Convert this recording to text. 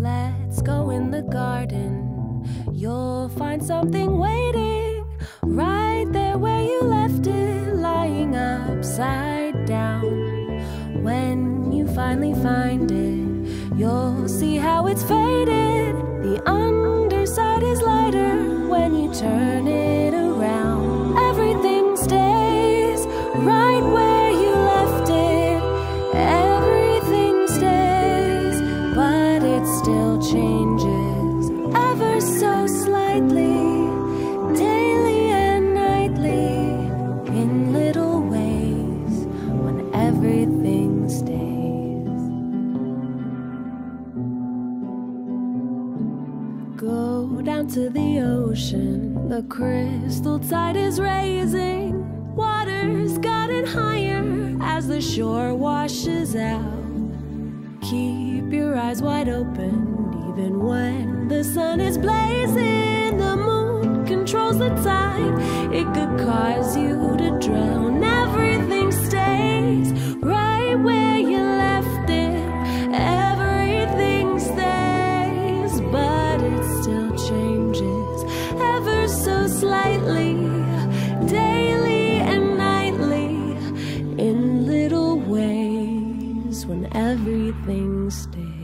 Let's go in the garden. You'll find something waiting right there where you left it, lying upside down. When you finally find it, you'll see how it's faded. The underside is lighter when you turn it around. Everything stays right where you left it. Everything stays, but it still changes ever so slightly, daily and nightly, in little ways, when everything stays. Go down to the ocean, the crystal tide is raising. Water's gotten higher as the shore washes out. Keep your eyes wide open, even when the sun is blazing. The moon controls the tide, it could cause you to drown. Everything stays right where you left it. Everything stays, but still changes ever so slightly, daily and nightly, in little ways, when everything stays.